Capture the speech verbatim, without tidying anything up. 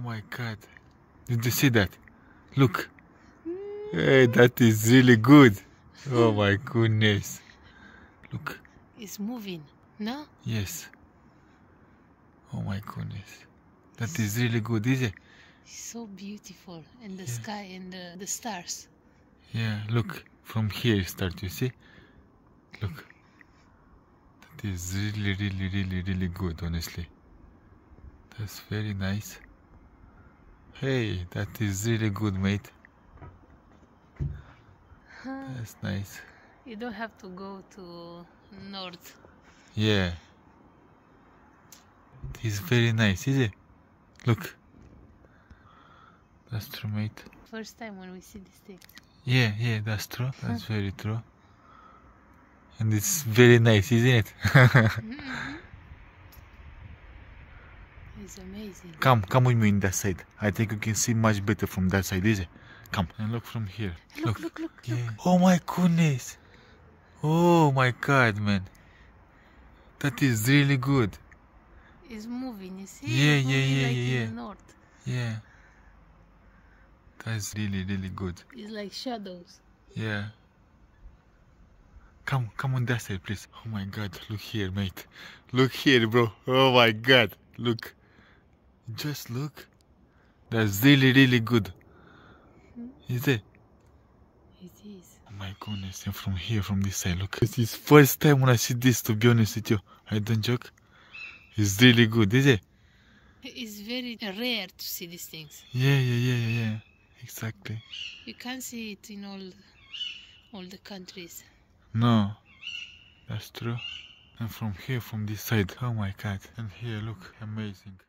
Oh my god, did you see that? Look. Hey, that is really good. Oh my goodness. Look. It's moving, no? Yes. Oh my goodness. That is really good, is it? It's so beautiful. And the yeah. sky and the, the stars. Yeah, look. From here start, you see? Look. That is really, really, really, really good, honestly. That's very nice. Hey, that is really good, mate. Huh. That's nice. You don't have to go to north. Yeah. It is very nice, is it? Look. That's true, mate. First time when we see this thing. Yeah, yeah, that's true. That's huh. very true. And it's very nice, isn't it? mm-hmm. It's amazing. Come, come with me in that side. I think you can see much better from that side, is it? Come and look from here. Look, look, look, look, yeah. look. Oh my goodness. Oh my god, man. That is really good. It's moving, you see? Yeah, it's moving, yeah, yeah, like yeah. in the north. Yeah. That's really, really good. It's like shadows. Yeah. Come, come on that side, please. Oh my god, look here, mate. Look here, bro. Oh my god. Look. Just look. That's really, really good. Is it? It is. Oh my goodness, and from here, from this side, look. This is first time when I see this, to be honest with you. I don't joke. It's really good, is it? It's very rare to see these things. Yeah, yeah, yeah, yeah, exactly. You can't see it in all, all the countries. No, that's true. And from here, from this side, oh my god. And here, look, amazing.